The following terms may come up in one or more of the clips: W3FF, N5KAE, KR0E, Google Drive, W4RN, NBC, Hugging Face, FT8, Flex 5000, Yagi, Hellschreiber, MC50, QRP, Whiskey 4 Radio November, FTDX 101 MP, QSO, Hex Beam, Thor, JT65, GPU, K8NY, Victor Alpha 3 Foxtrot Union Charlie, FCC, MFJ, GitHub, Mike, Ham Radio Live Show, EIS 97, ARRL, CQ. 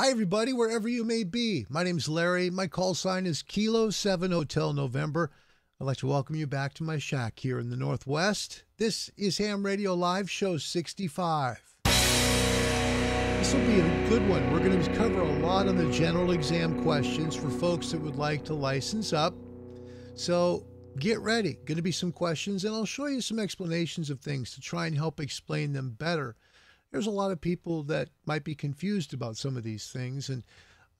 Hi, everybody, wherever you may be. My name's Larry. My call sign is Kilo 7 Hotel November. I'd like to welcome you back to my shack here in the Northwest. This is Ham Radio Live Show 65. This will be a good one. We're going to cover a lot of the general exam questions for folks that would like to license up. So get ready. Going to be some questions, and I'll show you some explanations of things to try and help explain them better. There's a lot of people that might be confused about some of these things, and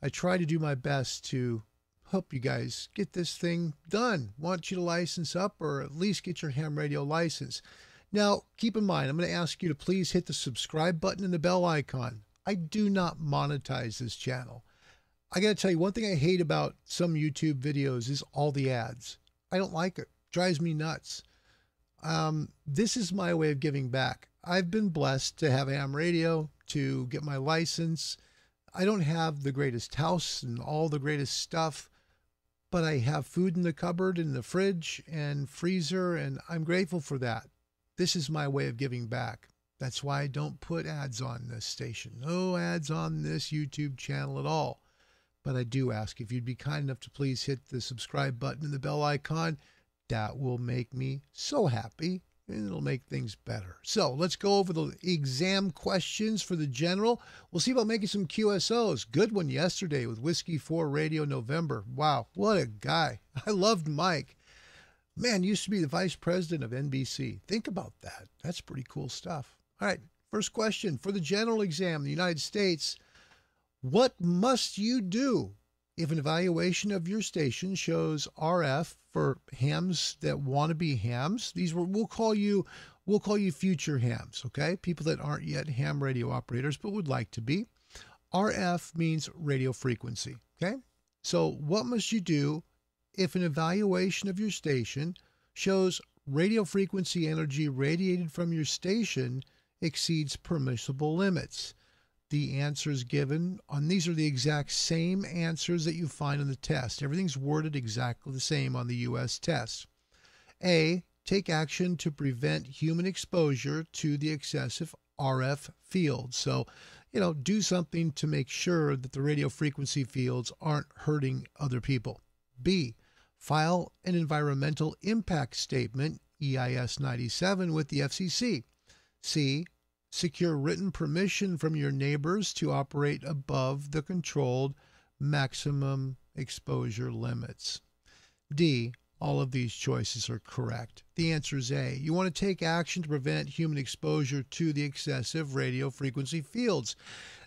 I try to do my best to help you guys get this thing done. Want you to license up, or at least get your ham radio license. Now, keep in mind, I'm going to ask you to please hit the subscribe button and the bell icon. I do not monetize this channel. I got to tell you, one thing I hate about some YouTube videos is all the ads. I don't like it. Drives me nuts. This is my way of giving back. I've been blessed to have AM radio, to get my license. I don't have the greatest house and all the greatest stuff, but I have food in the cupboard, in the fridge and freezer, and I'm grateful for that. This is my way of giving back. That's why I don't put ads on this station. No ads on this YouTube channel at all. But I do ask if you'd be kind enough to please hit the subscribe button and the bell icon. That will make me so happy, and it'll make things better. So let's go over the exam questions for the general. We'll see about making some QSOs. Good one yesterday with Whiskey 4 Radio November. Wow, what a guy. I loved Mike. Man, used to be the vice president of NBC. Think about that. That's pretty cool stuff. All right, first question. For the general exam in the United States, what must you do if an evaluation of your station shows RF for hams that want to be hams? These were, we'll call you future hams, okay? People that aren't yet ham radio operators but would like to be. RF means radio frequency, okay? So what must you do if an evaluation of your station shows radio frequency energy radiated from your station exceeds permissible limits? The answers given on these are the exact same answers that you find on the test. Everything's worded exactly the same on the U.S. test. A, take action to prevent human exposure to the excessive RF field. So, you know, do something to make sure that the radio frequency fields aren't hurting other people. B, file an environmental impact statement, EIS 97, with the FCC. C, secure written permission from your neighbors to operate above the controlled maximum exposure limits. D, all of these choices are correct. The answer is A. You want to take action to prevent human exposure to the excessive radio frequency fields.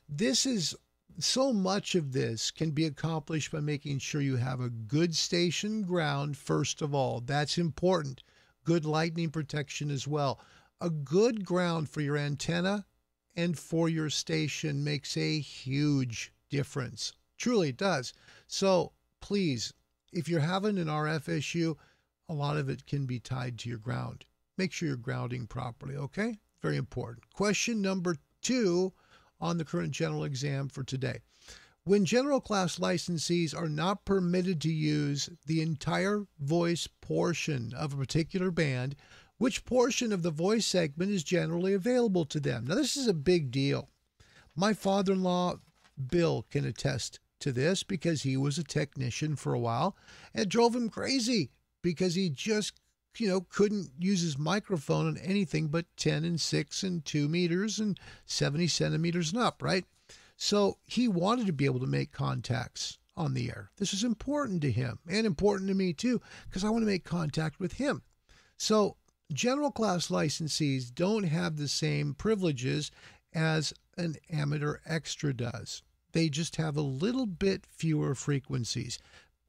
This is so much of this can be accomplished by making sure you have a good station ground, first of all. That's important. Good lightning protection as well. A good ground for your antenna and for your station makes a huge difference. Truly it does. So please, if you're having an RF issue, a lot of it can be tied to your ground. Make sure you're grounding properly, okay? Very important. Question number 2 on the current general exam for today. When general class licensees are not permitted to use the entire voice portion of a particular band, which portion of the voice segment is generally available to them? Now, this is a big deal. My father-in-law, Bill, can attest to this because he was a technician for a while, and it drove him crazy because he just, you know, couldn't use his microphone on anything but 10 and 6 and 2 meters and 70 centimeters and up, right? So he wanted to be able to make contacts on the air. This is important to him and important to me too, because I want to make contact with him. So general class licensees don't have the same privileges as an amateur extra does. They just have a little bit fewer frequencies.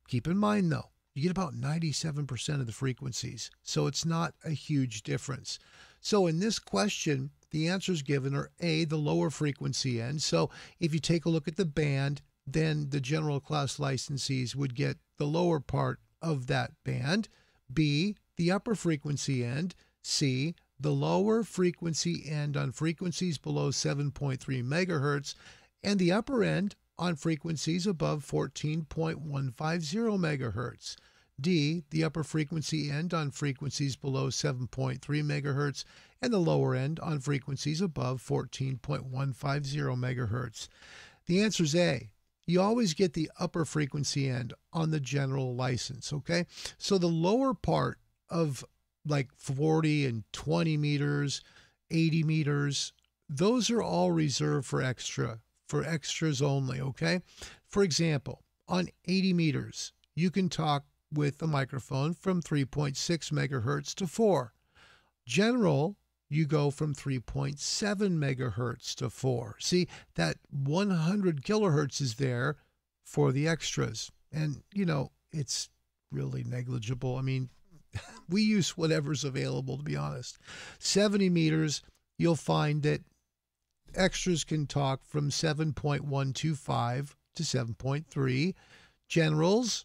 Keep in mind, though, you get about 97% of the frequencies, so it's not a huge difference. So in this question, the answers given are A, the lower frequency end. So if you take a look at the band, then the general class licensees would get the lower part of that band. B, the upper frequency end. C, the lower frequency end on frequencies below 7.3 megahertz, and the upper end on frequencies above 14.150 megahertz. D, the upper frequency end on frequencies below 7.3 megahertz, and the lower end on frequencies above 14.150 megahertz. The answer is A. You always get the upper frequency end on the general license, okay? So the lower part of like 40 and 20 meters, 80 meters, those are all reserved for extras only, okay? For example, on 80 meters, you can talk with a microphone from 3.6 megahertz to 4. General, you go from 3.7 megahertz to 4. See, that 100 kilohertz is there for the extras. And, you know, it's really negligible. I mean, we use whatever's available, to be honest. 70 meters, you'll find that extras can talk from 7.125 to 7.3. Generals,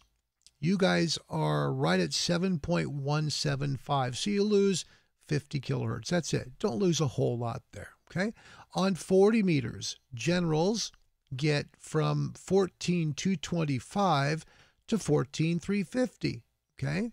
you guys are right at 7.175. So you lose 50 kilohertz. That's it. Don't lose a whole lot there, okay? On 40 meters, generals get from 14,225 to 14,350, okay?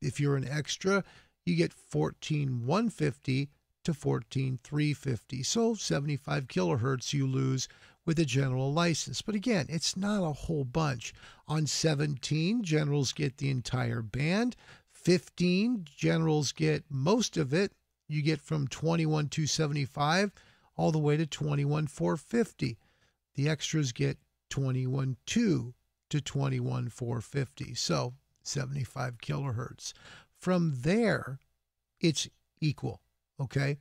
If you're an extra, you get 14,150 to 14,350. So 75 kilohertz you lose with a general license. But again, it's not a whole bunch. On 17, generals get the entire band. 15, generals get most of it. You get from 21,275 all the way to 21,450. The extras get 21,2 to 21,450. So 75 kilohertz. From there, it's equal, okay?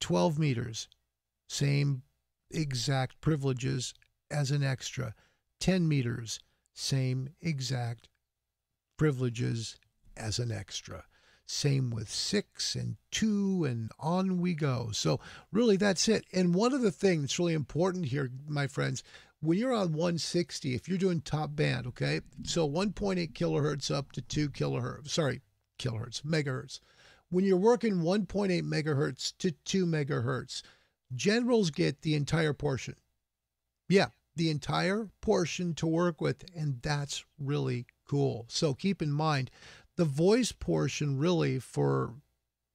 12 meters, same exact privileges as an extra. 10 meters, same exact privileges as an extra. Same with 6 and 2 and on we go. So really that's it. And one other thing that's really important here, my friends, when you're on 160, if you're doing top band, okay, so 1.8 kilohertz up to 2 kilohertz, sorry, kilohertz, megahertz. When you're working 1.8 megahertz to 2 megahertz, generals get the entire portion. Yeah, the entire portion to work with, and that's really cool. So keep in mind, the voice portion really for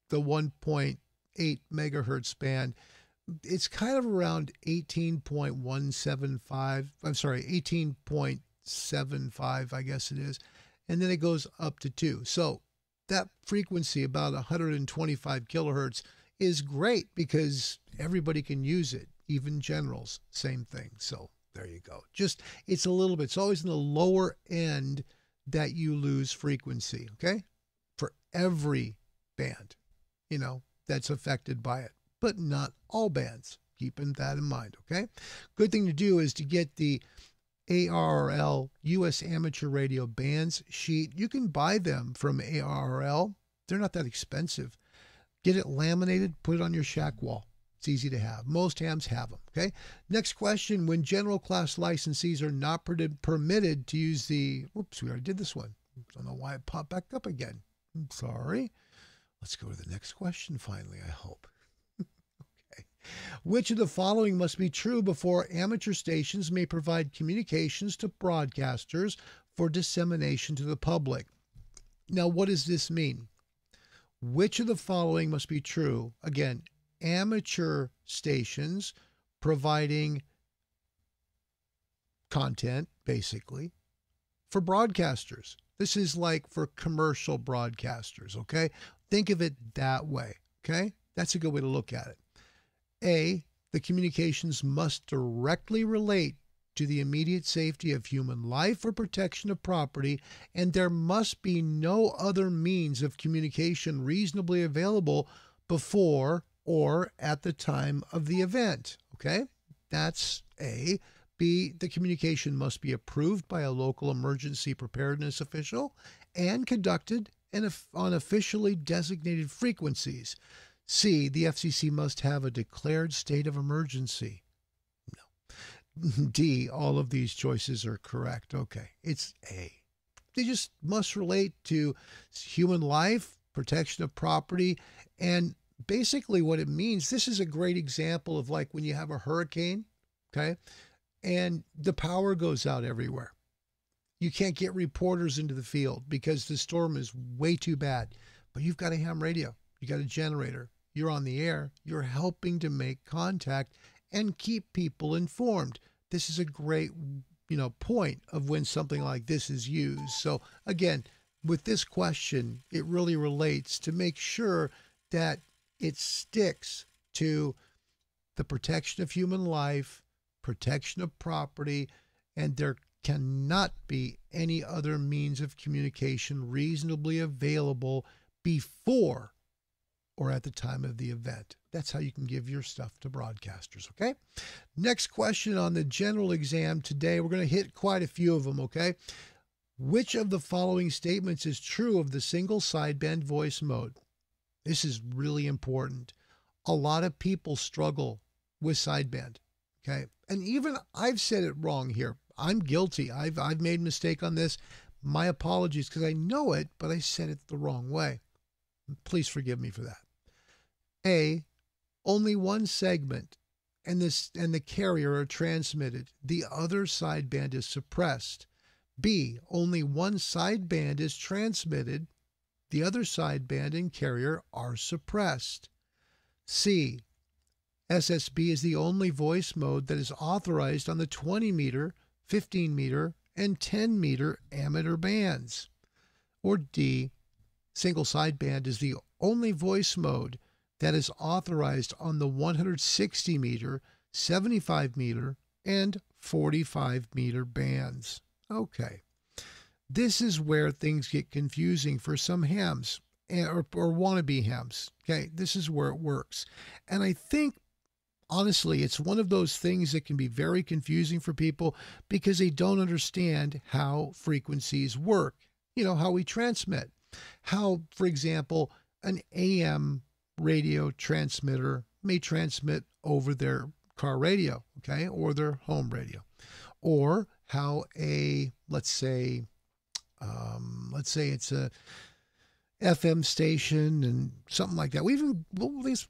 the 1.8 megahertz band, it's kind of around 18.175, I'm sorry, 18.75, I guess it is. And then it goes up to 2. So that frequency, about 125 kilohertz, is great because everybody can use it, even generals, same thing. So there you go. Just, it's a little bit, it's always in the lower end that you lose frequency, okay? For every band, you know, that's affected by it, but not all bands. Keeping that in mind, okay? Good thing to do is to get the ARRL U.S. Amateur Radio Bands sheet. You can buy them from ARRL. They're not that expensive. Get it laminated, put it on your shack wall. It's easy to have. Most hams have them, okay? Next question, when general class licensees are not permitted to use the, oops, we already did this one. Don't know why it popped back up again. I'm sorry. Let's go to the next question finally, I hope. Okay. Which of the following must be true before amateur stations may provide communications to broadcasters for dissemination to the public? Now, what does this mean? Which of the following must be true? Again, amateur stations providing content, basically, for broadcasters. This is like for commercial broadcasters, okay? Think of it that way, okay? That's a good way to look at it. A, the communications must directly relate to the immediate safety of human life or protection of property, and there must be no other means of communication reasonably available before or at the time of the event, okay? That's A. B, the communication must be approved by a local emergency preparedness official and conducted on officially designated frequencies. C, the FCC must have a declared state of emergency. No. D, all of these choices are correct. Okay, it's A. They just must relate to human life, protection of property, and basically what it means, this is a great example of like when you have a hurricane, okay, and the power goes out everywhere. You can't get reporters into the field because the storm is way too bad. But you've got a ham radio, you got a generator, you're on the air, you're helping to make contact and keep people informed. this is a great, you know, point of when something like this is used. So again, with this question, it really relates to make sure that it sticks to the protection of human life, protection of property, and there cannot be any other means of communication reasonably available before or at the time of the event. That's how you can give your stuff to broadcasters, okay? Next question on the general exam today. We're going to hit quite a few of them, okay? Which of the following statements is true of the single sideband voice mode? This is really important. A lot of people struggle with sideband, okay? And even I've said it wrong here. I'm guilty. I've made a mistake on this. My apologies, because I know it, but I said it the wrong way. Please forgive me for that. A, only one segment and the carrier are transmitted. The other sideband is suppressed. B, only one sideband is transmitted. The other sideband and carrier are suppressed. C, SSB is the only voice mode that is authorized on the 20 meter, 15 meter, and 10 meter amateur bands. Or D, single sideband is the only voice mode that is authorized on the 160 meter, 75 meter, and 45 meter bands. Okay. This is where things get confusing for some hams or wannabe hams. Okay. This is where it works. And I think, honestly, it's one of those things that can be very confusing for people because they don't understand how frequencies work, you know, how we transmit. How, for example, an AM radio transmitter may transmit over their car radio, okay, or their home radio, or how a, let's say it's a FM station and something like that. We even,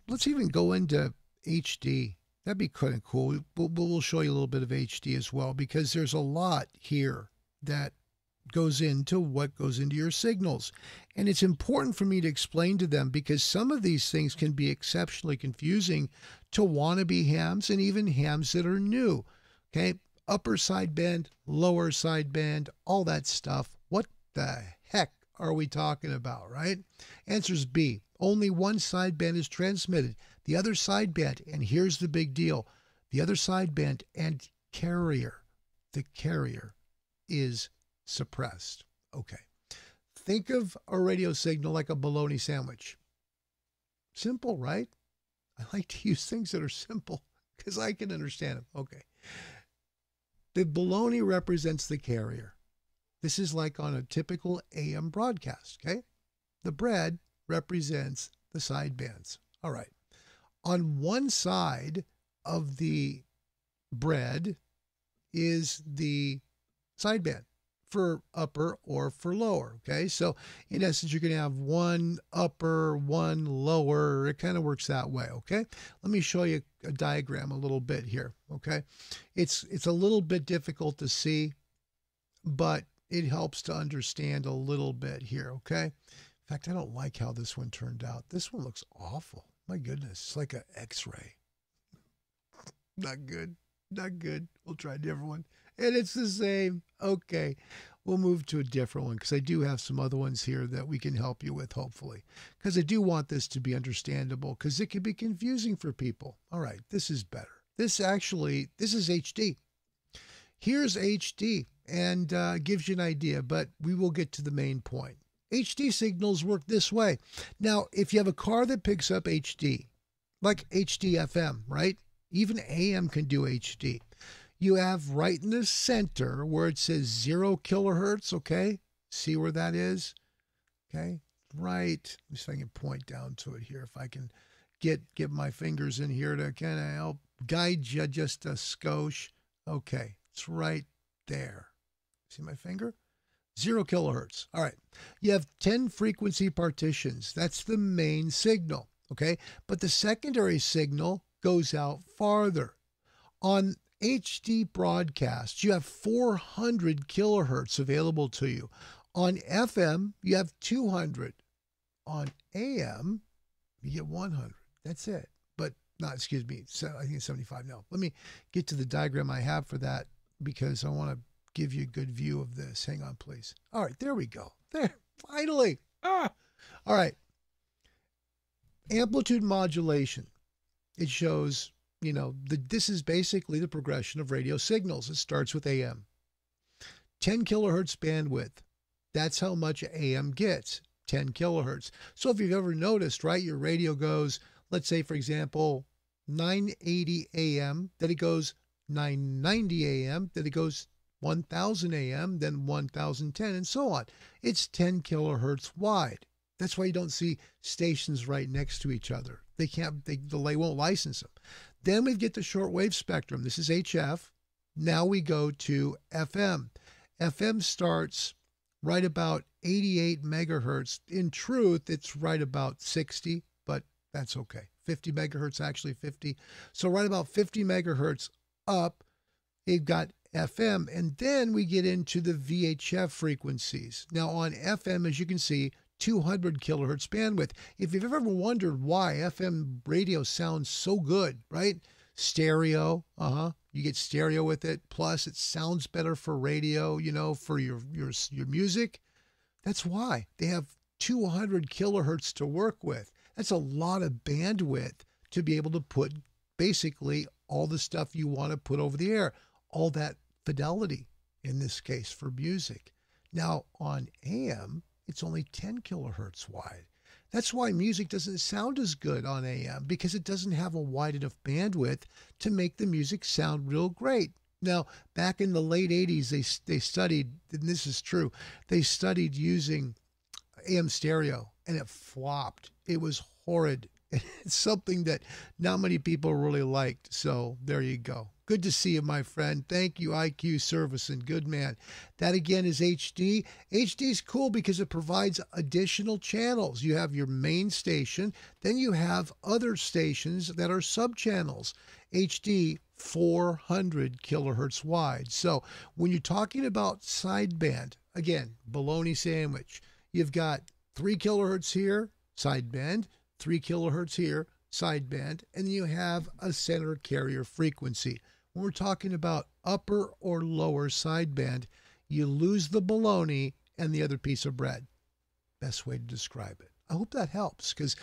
let's even go into HD. That'd be kind of cool. We'll show you a little bit of HD as well, because there's a lot here that goes into what goes into your signals. And it's important for me to explain to them because some of these things can be exceptionally confusing to wannabe hams and even hams that are new. Okay. Upper sideband, lower sideband, all that stuff. What the heck are we talking about, right? Answer's B. Only one sideband is transmitted. The other sideband, and here's the big deal, the other sideband and carrier, the carrier is suppressed. Okay. Think of a radio signal like a bologna sandwich. Simple, right? I like to use things that are simple because I can understand them. Okay. The bologna represents the carrier. This is like on a typical AM broadcast. Okay. The bread represents the sidebands. All right. On one side of the bread is the sideband, for upper or for lower. Okay. So in essence, you're going to have one upper, one lower. It kind of works that way. Okay. Let me show you a diagram a little bit here. Okay. It's a little bit difficult to see, but it helps to understand a little bit here. Okay. In fact, I don't like how this one turned out. This one looks awful. My goodness. It's like an X-ray. Not good. Not good. We'll try a different one. And it's the same. Okay. We'll move to a different one because I do have some other ones here that we can help you with, hopefully. Because I do want this to be understandable because it can be confusing for people. All right. This is better. This is HD. Here's HD and gives you an idea, but we will get to the main point. HD signals work this way. Now, if you have a car that picks up HD, like HD-FM, right? Even AM can do HD. You have right in the center where it says 0 kilohertz, okay? See where that is? Okay, right. Let me see if I can point down to it here. If I can get my fingers in here to kind of help guide you just a skosh. Okay, it's right there. See my finger? 0 kilohertz. All right. You have 10 frequency partitions. That's the main signal, okay? But the secondary signal goes out farther. On HD broadcast, you have 400 kilohertz available to you. On FM, you have 200. On AM, you get 100. That's it. But not, excuse me, so I think it's 75 now. Let me get to the diagram I have for that because I want to give you a good view of this. Hang on, please. All right, there we go. There, finally. Ah! All right. Amplitude modulation. It shows, you know, this is basically the progression of radio signals. It starts with AM. 10 kilohertz bandwidth. That's how much AM gets, 10 kilohertz. So if you've ever noticed, right, your radio goes, let's say, for example, 980 AM, then it goes 990 AM, then it goes 1000 AM, then 1010, and so on. It's 10 kilohertz wide. That's why you don't see stations right next to each other. They can't, they won't license them. Then we get the shortwave spectrum. This is HF. Now we go to FM. FM starts right about 88 megahertz. In truth, it's right about 60, but that's okay. 50 megahertz, actually 50. So right about 50 megahertz up, they've got FM. And then we get into the VHF frequencies. Now on FM, as you can see, 200 kilohertz bandwidth. If you've ever wondered why FM radio sounds so good, right? Stereo, you get stereo with it. Plus, it sounds better for radio, you know, for your music. That's why they have 200 kilohertz to work with. That's a lot of bandwidth to be able to put basically all the stuff you want to put over the air. All that fidelity, in this case, for music. Now, on AM, it's only 10 kilohertz wide. That's why music doesn't sound as good on AM, because it doesn't have a wide enough bandwidth to make the music sound real great. Now, back in the late 80s, they studied, and this is true, they studied using AM stereo, and it flopped. It was horrid. It's something that not many people really liked. So there you go. Good to see you, my friend. Thank you, IQ Service, and good man. That, again, is HD. HD is cool because it provides additional channels. You have your main station. Then you have other stations that are sub-channels. HD, 400 kilohertz wide. So when you're talking about sideband, again, bologna sandwich, you've got 3 kilohertz here, sideband, 3 kilohertz here, sideband, and you have a center carrier frequency. When we're talking about upper or lower sideband, you lose the bologna and the other piece of bread. Best way to describe it. I hope that helps, because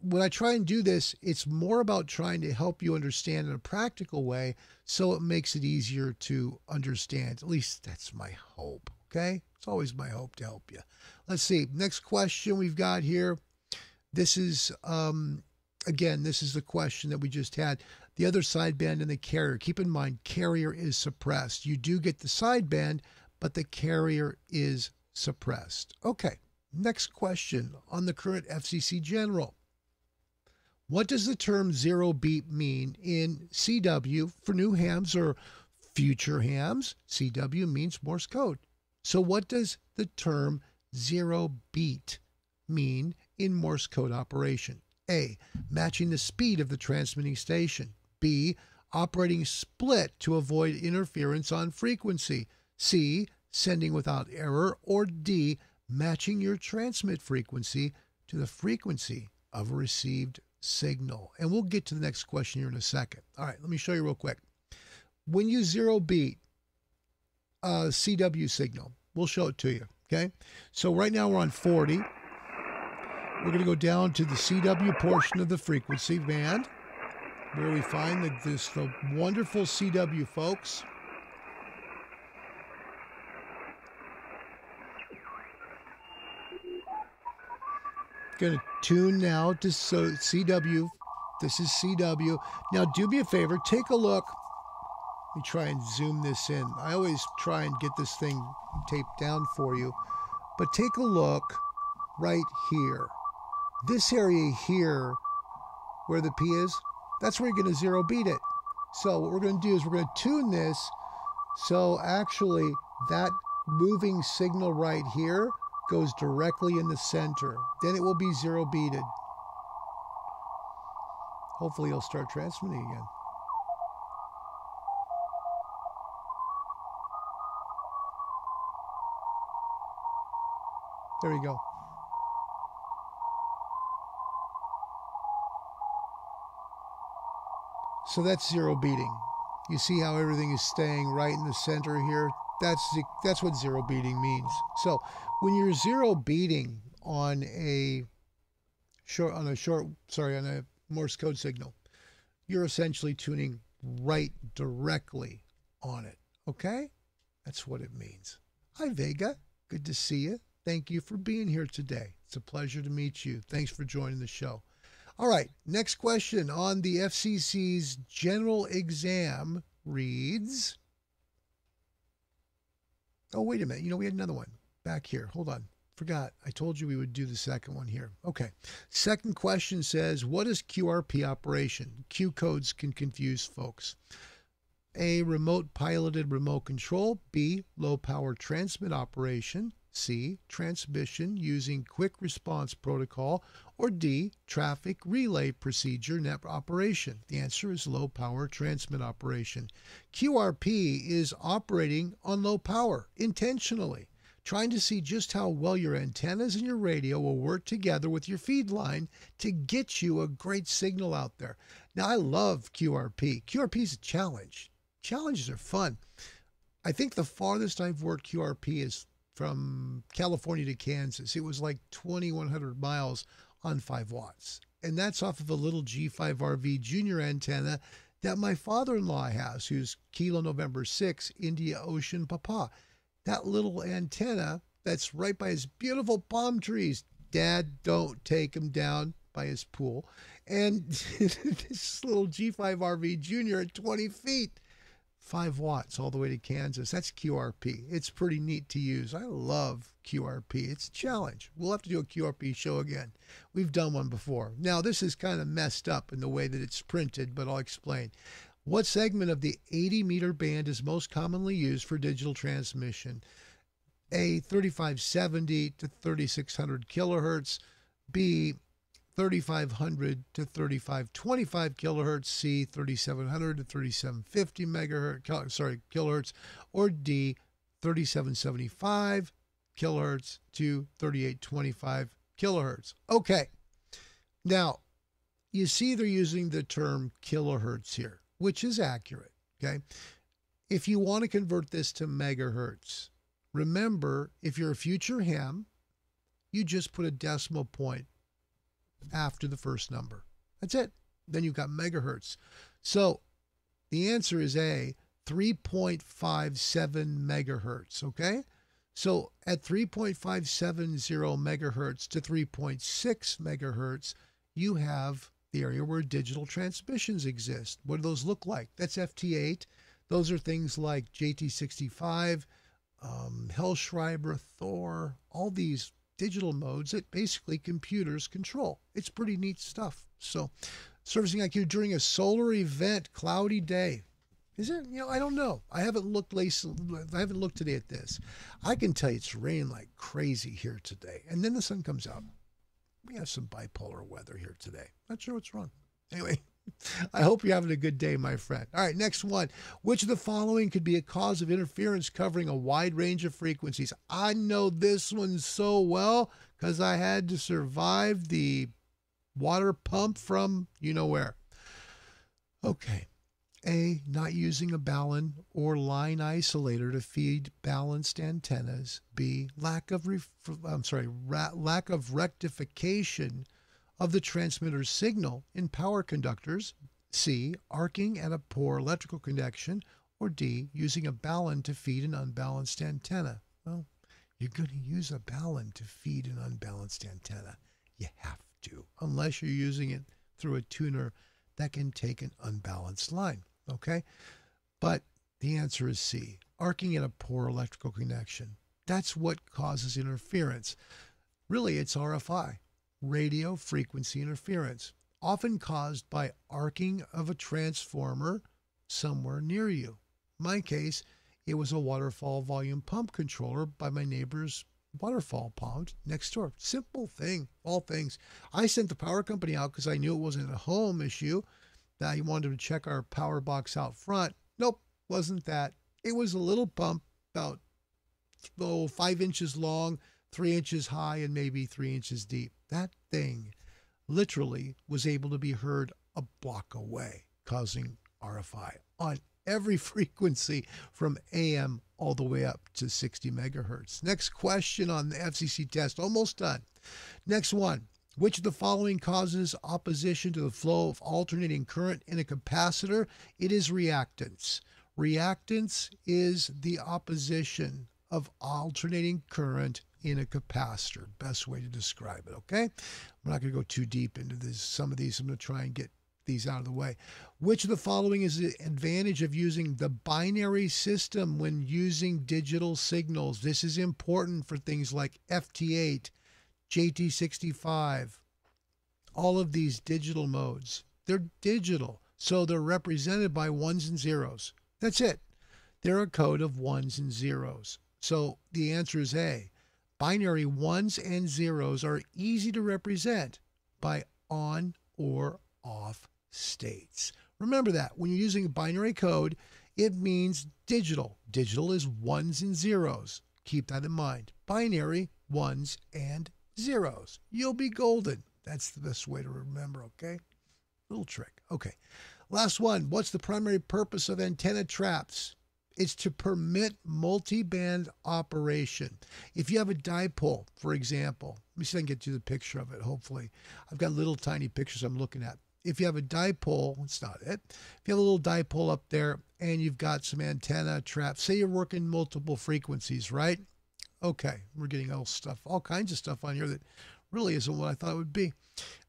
when I try and do this, it's more about trying to help you understand in a practical way, so it makes it easier to understand. At least that's my hope, okay? It's always my hope to help you. Let's see. Next question we've got here. This is... Again, this is the question that we just had. The other sideband and the carrier. Keep in mind, carrier is suppressed. You do get the sideband, but the carrier is suppressed. Okay, next question on the current FCC General. What does the term zero beep mean in CW for new hams or future hams? CW means Morse code. So what does the term zero beat mean in Morse code operation? A, matching the speed of the transmitting station. B, operating split to avoid interference on frequency. C, sending without error. Or D, matching your transmit frequency to the frequency of a received signal. And we'll get to the next question here in a second. All right, let me show you real quick. When you zero beat a CW signal, we'll show it to you, okay? So right now we're on 40. We're going to go down to the CW portion of the frequency band, where we find the wonderful CW folks. Going to tune now to CW. This is CW. Now, do me a favor. Take a look. Let me try and zoom this in. I always try and get this thing taped down for you. But take a look right here. This area here, where the P is, that's where you're going to zero beat it. So what we're going to do is we're going to tune this. So actually, that moving signal right here goes directly in the center. Then it will be zero beated. Hopefully, it'll start transmitting again. There you go. So that's zero beating. You see how everything is staying right in the center here? That's what zero beating means. So when you're zero beating on a short, sorry, on a Morse code signal, you're essentially tuning right directly on it. Okay? That's what it means. Hi, Vega. Good to see you. Thank you for being here today. It's a pleasure to meet you. Thanks for joining the show. All right, next question on the FCC's general exam reads... Oh, wait a minute. You know, we had another one back here. Hold on. Forgot. I told you we would do the second one here. Okay. Second question says, what is QRP operation? Q codes can confuse folks. A, remote piloted remote control. B, low power transmit operation. C, transmission using quick response protocol. Or D, traffic relay procedure net operation. The answer is low power transmit operation. QRP is operating on low power intentionally, trying to see just how well your antennas and your radio will work together with your feed line to get you a great signal out there. Now, I love QRP. QRP is a challenge. Challenges are fun. I think the farthest I've worked QRP is from California to Kansas. It was like 2,100 miles on 5 watts. And that's off of a little G5 RV junior antenna that my father-in-law has, who's Kilo November 6 India Ocean Papa. That little antenna that's right by his beautiful palm trees. Dad, don't take him down by his pool. And this little G5 RV junior at 20 feet. 5 watts all the way to Kansas. That's QRP. It's pretty neat to use. I love QRP. It's a challenge. We'll have to do a QRP show again. We've done one before. Now, this is kind of messed up in the way that it's printed, but I'll explain. What segment of the 80-meter band is most commonly used for digital transmission? A, 3570 to 3600 kilohertz. B, 3500 to 3525 kilohertz, C, 3700 to 3750 megahertz, kilohertz, or D, 3775 kilohertz to 3825 kilohertz. Okay, now you see they're using the term kilohertz here, which is accurate. Okay, if you want to convert this to megahertz, remember, if you're a future ham, you just put a decimal point after the first number. That's it. Then you've got megahertz. So the answer is A, 3.57 megahertz. Okay, so at 3.570 megahertz to 3.6 megahertz, you have the area where digital transmissions exist. What do those look like? That's FT8. Those are things like JT65, Hellschreiber, Thor, all these digital modes that basically computers control. It's pretty neat stuff. So, servicing IQ during a solar event, cloudy day. Is it? You know, I don't know. I haven't looked today at this. I can tell you it's raining like crazy here today. And then the sun comes out. We have some bipolar weather here today. Not sure what's wrong. Anyway, I hope you're having a good day, my friend. All right, next one. Which of the following could be a cause of interference covering a wide range of frequencies? I know this one so well because I had to survive the water pump from you know where. Okay. A, not using a ballon or line isolator to feed balanced antennas. B, lack of rectification of the transmitter's signal in power conductors. C, arcing and a poor electrical connection. Or D, using a ballon to feed an unbalanced antenna. Well, you're going to use a ballon to feed an unbalanced antenna. You have to, unless you're using it through a tuner that can take an unbalanced line. Okay, but the answer is C, arcing and a poor electrical connection. That's what causes interference. Really, it's RFI. Radio frequency interference, often caused by arcing of a transformer somewhere near you. In my case, it was a waterfall volume pump controller by my neighbor's waterfall pond next door. Simple thing, all things. I sent the power company out because I knew it wasn't a home issue, that I wanted to check our power box out front. Nope, wasn't that. It was a little pump about 5 inches long, 3 inches high, and maybe 3 inches deep. That thing literally was able to be heard a block away, causing RFI on every frequency from AM all the way up to 60 megahertz. Next question on the FCC test. Almost done. Next one. Which of the following causes opposition to the flow of alternating current in a capacitor? It is reactance. Reactance is the opposition of alternating current in a capacitor. Best way to describe it, okay? I'm not going to go too deep into this. Some of these, I'm going to try and get these out of the way. Which of the following is the advantage of using the binary system when using digital signals? This is important for things like FT8, JT65, all of these digital modes. They're digital, so they're represented by ones and zeros. That's it. They're a code of ones and zeros. So the answer is A. Binary ones and zeros are easy to represent by on or off states. Remember that. When you're using binary code, it means digital. Digital is ones and zeros. Keep that in mind. Binary ones and zeros. You'll be golden. That's the best way to remember, okay? Little trick. Okay. Last one. What's the primary purpose of antenna traps? It's to permit multi-band operation. If you have a dipole, for example, let me see if I can get you the picture of it, hopefully. I've got little tiny pictures I'm looking at. If you have a dipole, it's not it. If you have a little dipole up there and you've got some antenna traps, say you're working multiple frequencies, right? Okay, we're getting all stuff, all kinds of stuff on here that really isn't what I thought it would be.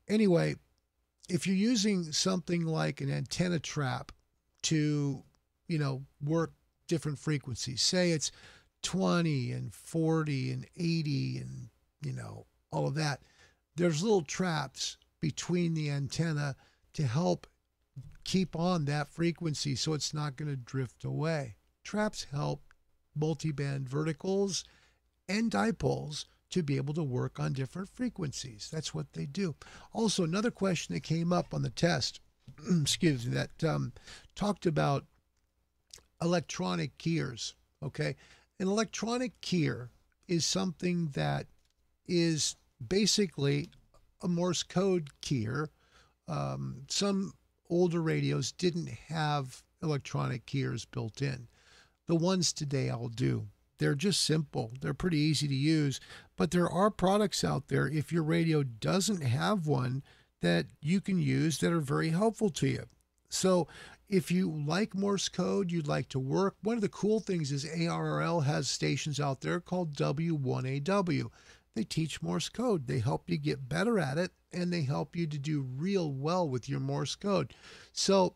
Anyway, if you're using something like an antenna trap to, you know, work different frequencies, say it's 20 and 40 and 80 and, you know, all of that, there's little traps between the antenna to help keep on that frequency so it's not going to drift away. Traps help multiband verticals and dipoles to be able to work on different frequencies. That's what they do. Also, another question that came up on the test, excuse me, that talked about electronic gears, okay? An electronic gear is something that is basically a Morse code gear. Some older radios didn't have electronic gears built in. The ones today all do. They're just simple. They're pretty easy to use, but there are products out there, if your radio doesn't have one, that you can use that are very helpful to you. So if you like Morse code, you'd like to work, one of the cool things is ARRL has stations out there called W1AW. They teach Morse code. They help you get better at it, and they help you to do real well with your Morse code. So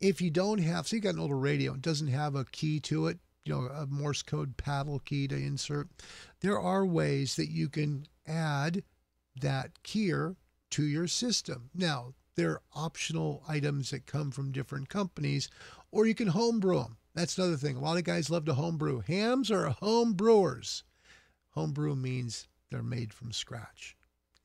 if you don't have, so you got an older radio, it doesn't have a key to it, you know, a Morse code paddle key to insert, there are ways that you can add that keyer to your system. Now, there are optional items that come from different companies, or you can homebrew them. That's another thing. A lot of guys love to homebrew. Hams are home brewers. Homebrew means they're made from scratch,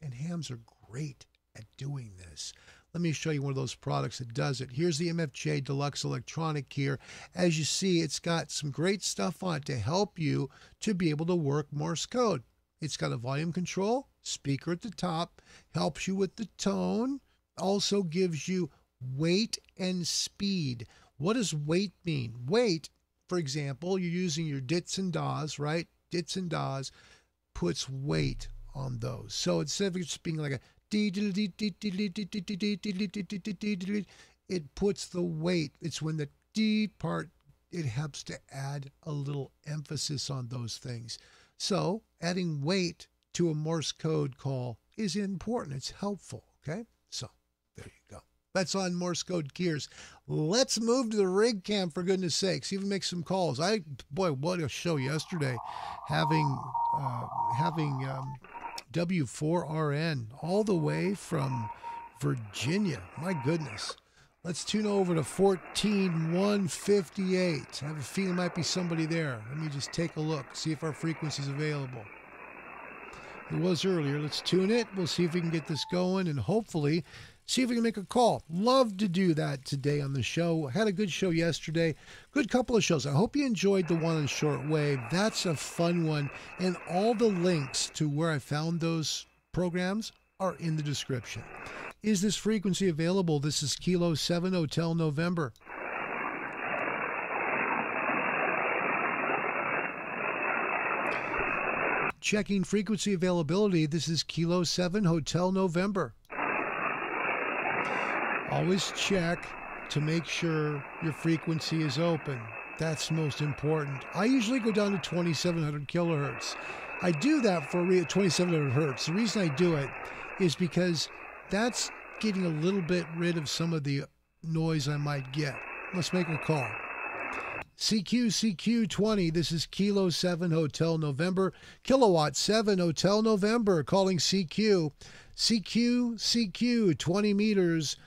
and hams are great at doing this. Let me show you one of those products that does it. Here's the MFJ Deluxe Electronic Gear. As you see, it's got some great stuff on it to help you to be able to work Morse code. It's got a volume control, speaker at the top, helps you with the tone, also gives you weight and speed. What does weight mean? Weight, for example, you're using your dits and daws, right? Dits and daws puts weight on those. So instead of just being like a it puts the weight. It's when the D part, it helps to add a little emphasis on those things. So adding weight to a Morse code call is important. It's helpful, okay? So there you go. That's on Morse code gears. Let's move to the rig cam, for goodness sakes. Even make some calls. Boy, what a show yesterday. Having W4RN all the way from Virginia. My goodness. Let's tune over to 14158. I have a feeling there might be somebody there. Let me just take a look, see if our frequency is available. It was earlier. Let's tune it. We'll see if we can get this going and hopefully see if we can make a call. Love to do that today on the show. Had a good show yesterday. Good couple of shows. I hope you enjoyed the one on shortwave. That's a fun one. And all the links to where I found those programs are in the description. Is this frequency available? This is Kilo 7 Hotel November. Checking frequency availability. This is Kilo 7 Hotel November. Always check to make sure your frequency is open. That's most important. I usually go down to 2700 kilohertz. I do that for 2700 hertz. The reason I do it is because that's getting a little bit rid of some of the noise I might get. Let's make a call. CQ20, this is Kilo 7 Hotel November, Kilowatt 7 Hotel November, calling CQ. CQ, 20 meters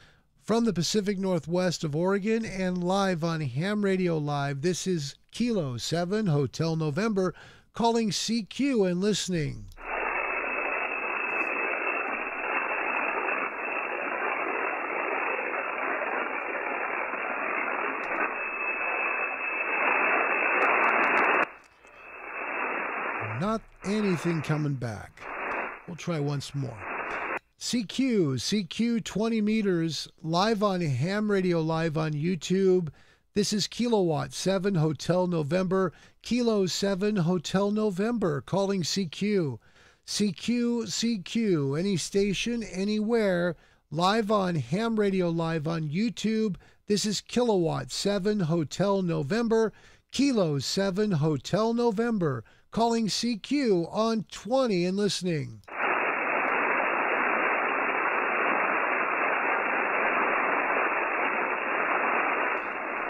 from the Pacific Northwest of Oregon and live on Ham Radio Live. This is Kilo 7 Hotel November, calling CQ and listening. Not anything coming back. We'll try once more. CQ, 20 meters, live on Ham Radio Live on YouTube. This is Kilowatt 7 Hotel November, Kilo 7 Hotel November, calling CQ. CQ, any station, anywhere, live on Ham Radio Live on YouTube. This is Kilowatt 7 Hotel November, Kilo 7 Hotel November, calling CQ on 20 and listening.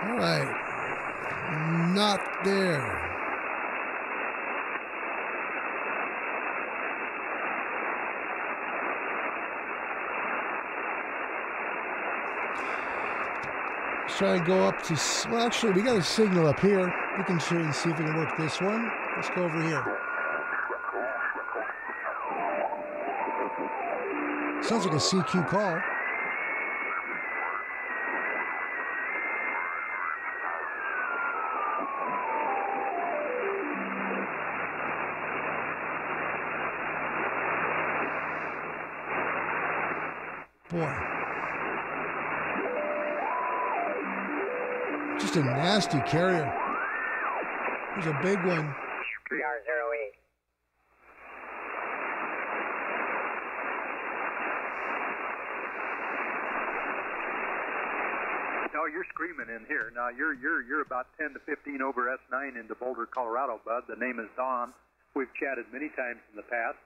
All right, not there. Let's try and go up to, well, actually, we got a signal up here. We can try and see if we can work this one. Let's go over here. Sounds like a CQ call. Boy. Just a nasty carrier. There's a big one. KR0E. No, you're screaming in here. Now you're about 10 to 15 over S9 into Boulder, Colorado, bud. The name is Don. We've chatted many times in the past,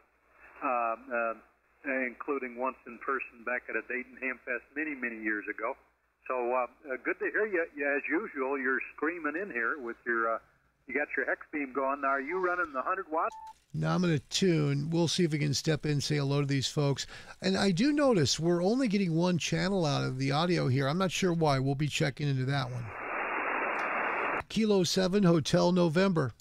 including once in person back at a Dayton Hamfest many years ago. So good to hear you. As usual, you're screaming in here with your. You got your hex beam going. Now, are you running the 100 watts? Now I'm going to tune. We'll see if we can step in and say hello to these folks. And I do notice we're only getting one channel out of the audio here. I'm not sure why. We'll be checking into that one. Kilo 7 Hotel November.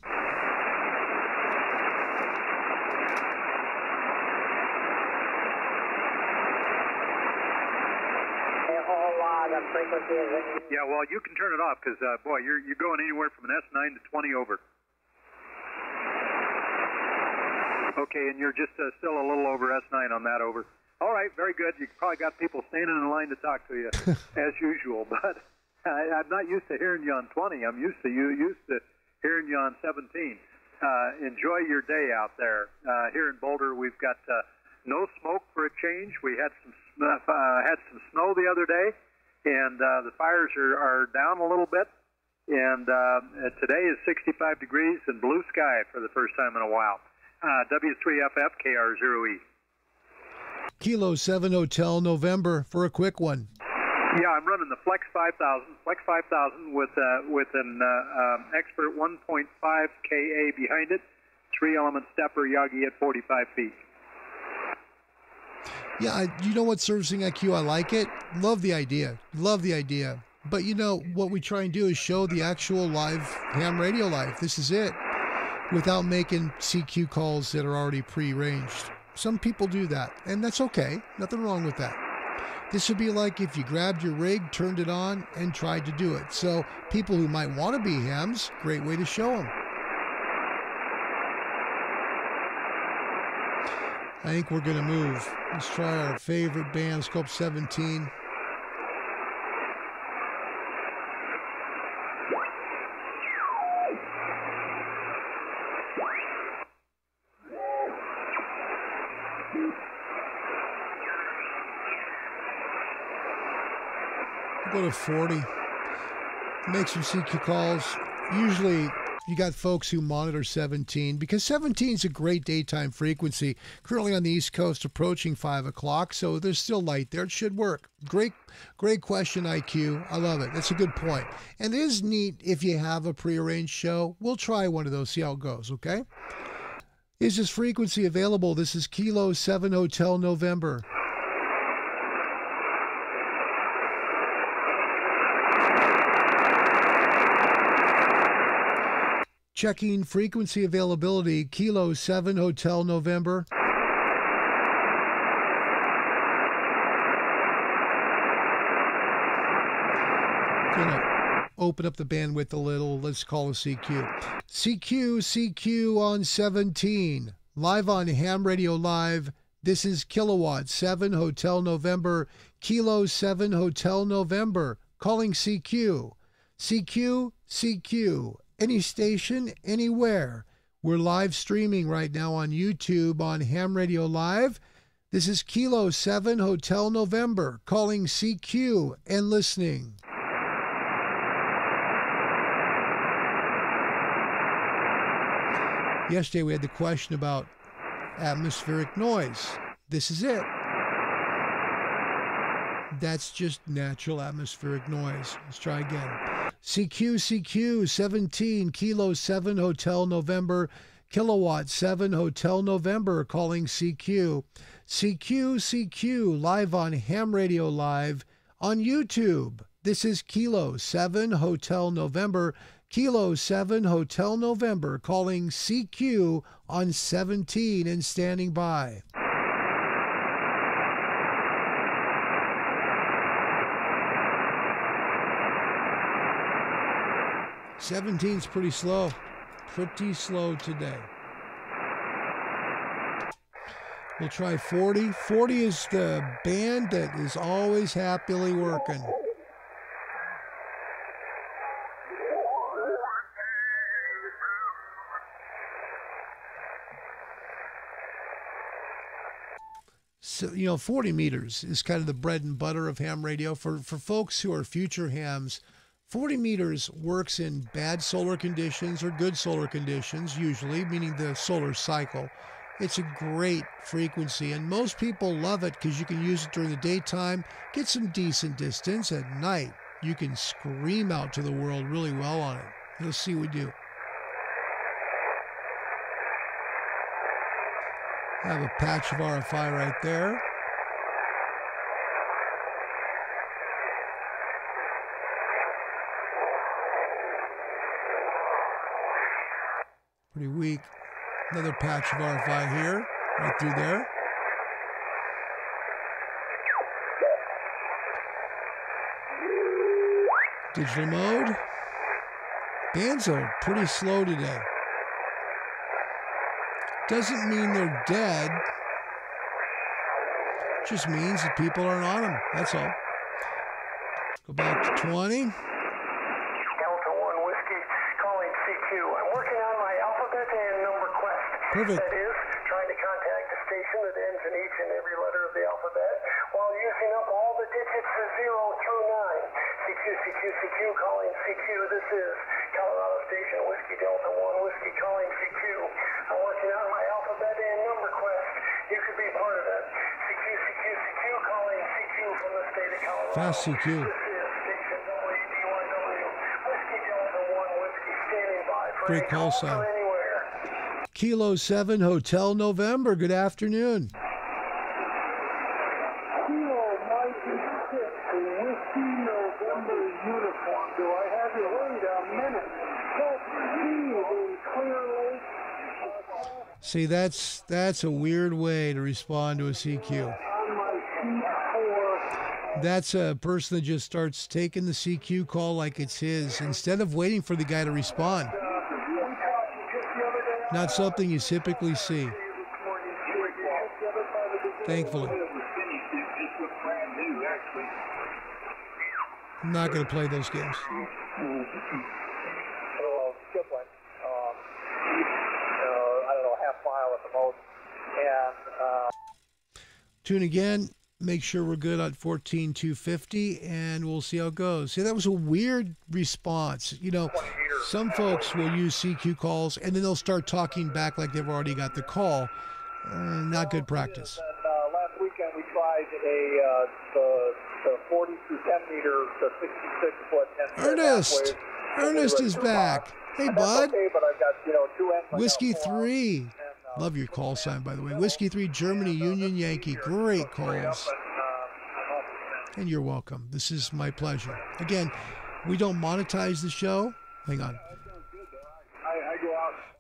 Yeah, well, you can turn it off because, boy, you're going anywhere from an S9 to 20 over. Okay, and you're just still a little over S9 on that over. All right, very good. You probably got people standing in line to talk to you, as usual. But I'm not used to hearing you on 20. I'm used to hearing you on 17. Enjoy your day out there. Here in Boulder, we've got no smoke for a change. We had some snow the other day. And the fires are down a little bit, and today is 65 degrees and blue sky for the first time in a while. W3FF KR0E. Kilo 7 Hotel November for a quick one. Yeah, I'm running the Flex 5000. Flex 5000 with an Expert 1.5KA behind it. 3-element stepper Yagi at 45 feet. Yeah, you know what, servicing IQ, I like it. Love the idea. But you know, what we try and do is show the actual live ham radio life. This is it. Without making CQ calls that are already pre-arranged. Some people do that, and that's okay. Nothing wrong with that. This would be like if you grabbed your rig, turned it on, and tried to do it. So people who might want to be hams, great way to show them. I think we're going to move. Let's try our favorite band, scope 17. Go to 40. Make some CQ calls. Usually you got folks who monitor 17 because 17 is a great daytime frequency, currently on the East Coast approaching 5 o'clock, so there's still light there. It should work. Great question, IQ. I love it. That's a good point. And it is neat if you have a prearranged show. We'll try one of those, see how it goes, okay? Is this frequency available? This is Kilo 7 Hotel November. Checking frequency availability, Kilo 7 Hotel November. Gonna open up the bandwidth a little. Let's call a CQ. CQ on 17. Live on Ham Radio Live. This is Kilowatt 7 Hotel November. Kilo 7 Hotel November. Calling CQ. CQ. Any station, anywhere. We're live streaming right now on YouTube on Ham Radio Live. This is Kilo 7 Hotel November, calling CQ and listening. Yesterday we had the question about atmospheric noise. This is it. That's just natural atmospheric noise. Let's try again. CQ 17 Kilo 7 Hotel November, Kilowatt 7 Hotel November, calling CQ. CQ live on Ham Radio Live on YouTube. This is Kilo 7 Hotel November, Kilo 7 Hotel November, calling CQ on 17 and standing by. Seventeen's pretty slow today. We'll try 40. 40 is the band that is always happily working. So, 40 meters is kind of the bread and butter of ham radio. For folks who are future hams, 40 meters works in bad solar conditions or good solar conditions, usually, meaning the solar cycle. It's a great frequency, and most people love it because you can use it during the daytime, get some decent distance. At night, you can scream out to the world really well on it. You'll see we do. I have a patch of RFI right there. Pretty weak. Another patch of RFI here, right through there. Digital mode. Bands are pretty slow today. Doesn't mean they're dead. Just means that people aren't on them. That's all. Go back to 20. Perfect. That is, trying to contact a station that ends in each and every letter of the alphabet while using up all the digits of 0 through 9. CQ, calling CQ. This is Colorado Station, Whiskey Delta 1, Whiskey, calling CQ. I'm working out my alphabet and number quest. You could be part of it. CQ, calling CQ from the state of Colorado. Fast CQ. This is station W1AW, Whiskey Delta 1, Whiskey, standing by for great call sign. Kilo 7 Hotel November, good afternoon. Kilo 96 in Whiskey November uniform. Do I have you? Wait a minute. That's you in Clear Lake. See, that's a weird way to respond to a CQ. That's a person that just starts taking the CQ call like it's his instead of waiting for the guy to respond. Not something you typically see. thankfully. I'm not going to play those games. I don't know, half mile at the most. And tune again. Make sure we're good at 14,250, and we'll see how it goes. See, that was a weird response. You know, some folks will use CQ calls, and then they'll start talking back like they've already got the call. Not good practice. And, last weekend, we tried a the 40 through 10 meter, the 66 foot. Ernest is back. Hey, bud. Okay, but I've got, you know, two Whiskey 3. Love your call sign, by the way. Whiskey 3, Germany, Union Yankee. Great calls. And you're welcome. This is my pleasure. Again, we don't monetize the show. Hang on.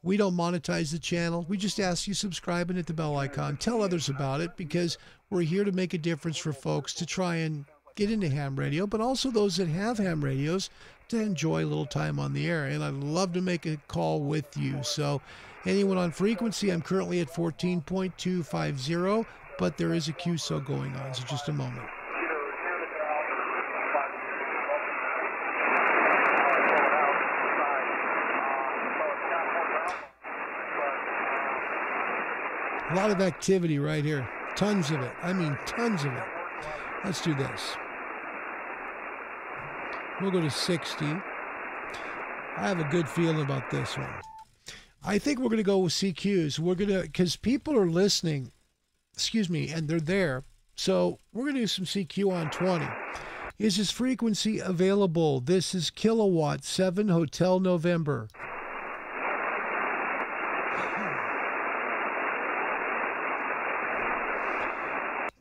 We don't monetize the channel. We just ask you subscribe and hit the bell icon. Tell others about it, because we're here to make a difference for folks to try and get into ham radio, but also those that have ham radios to enjoy a little time on the air. And I'd love to make a call with you. So anyone on frequency, I'm currently at 14.250, but there is a QSO going on, so just a moment. A lot of activity right here. Tons of it. I mean, tons of it. Let's do this. We'll go to 60. I have a good feeling about this one. I think we're going to go with CQs. We're going to, because people are listening, excuse me, and they're there. So we're going to do some CQ on 20. Is this frequency available? This is Kilowatt 7 Hotel November.